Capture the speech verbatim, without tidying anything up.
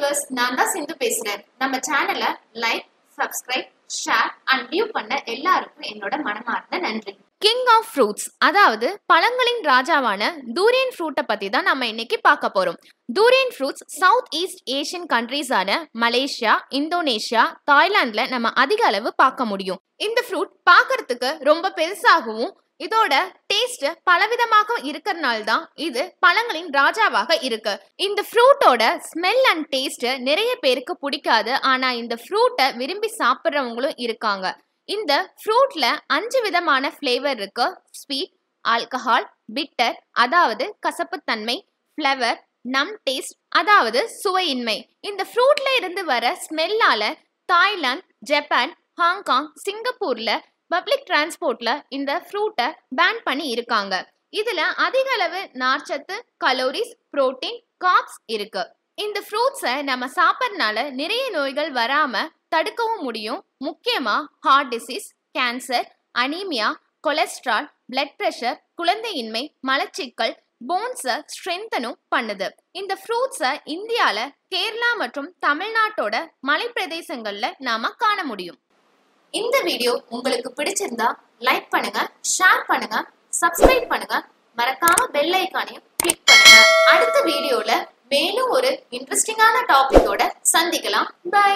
viewers, nanda sindhu pesuren. Nama channel like, subscribe, share and view panna ellarukkum ennoda manamartha nandri. King of fruits, அதாவது பழங்களின் ராஜாவான durian ஃப்ரூட்டை பற்றி தான் நம்ம இன்னைக்கு பார்க்க போகிறோம். Durian fruits south east Asian கண்ட்ரீஸான மலேசியா, இந்தோனேஷியா, தாய்லாந்தில் நம்ம அதிக அளவு பார்க்க முடியும். இந்த ஃப்ரூட் பார்க்கறதுக்கு ரொம்ப பெருசாகவும் இதோட டேஸ்ட் பலவிதமாக இருக்கிறதுனால தான் இது பழங்களின் ராஜாவாக இருக்கு. இந்த ஃப்ரூட்டோட ஸ்மெல் அண்ட் டேஸ்ட் நிறைய பேருக்கு பிடிக்காது, ஆனால் இந்த ஃப்ரூட்டை விரும்பி சாப்பிட்றவங்களும் இருக்காங்க. இந்த ஃப்ரூட்ல அஞ்சு விதமான ஃப்ளேவர் இருக்கு. ஸ்வீட், ஆல்கஹால், பிட்டர் அதாவது கசப்புத்தன்மை, ஃப்ளவர், நம் டேஸ்ட் அதாவது சுவையின்மை. இந்த ஃப்ரூட்ல இருந்து வர ஸ்மெல்லால தாய்லாந்து, ஜப்பான், ஹாங்காங், சிங்கப்பூர்ல பப்ளிக் டிரான்ஸ்போர்ட்ல இந்த ஃப்ரூட்டை பேன் பண்ணி இருக்காங்க. இதுல அதிக அளவு நார்ச்சத்து, கலோரிஸ், புரோட்டீன், கார்ப்ஸ் இருக்கு. இந்த ஃப்ரூட்ஸை நம்ம சாப்பிட்றதுனால நிறைய நோய்கள் வராம தடுக்கவும் முடியும். முக்கியமா heart disease, cancer, anaemia, cholesterol, blood pressure, குழந்தையின்மை, மலச்சிக்கல், போன்ஸை ஸ்ட்ரென்தனும் பண்ணுது. இந்த ஃப்ரூட்ஸை இந்தியால கேரளா மற்றும் தமிழ்நாட்டோட மலை பிரதேசங்கள்ல நாம காண முடியும். இந்த வீடியோ உங்களுக்கு பிடிச்சிருந்தா லைக் பண்ணுங்க, ஷேர் பண்ணுங்க, சப்ஸ்கிரைப் பண்ணுங்க, மறக்காம பெல் ஐகானையும் கிளிக் பண்ணுங்க. அடுத்த வீடியோல மேலும் ஒரு இன்ட்ரெஸ்டிங்கான டாபிக்கோட சந்திக்கலாம். பை.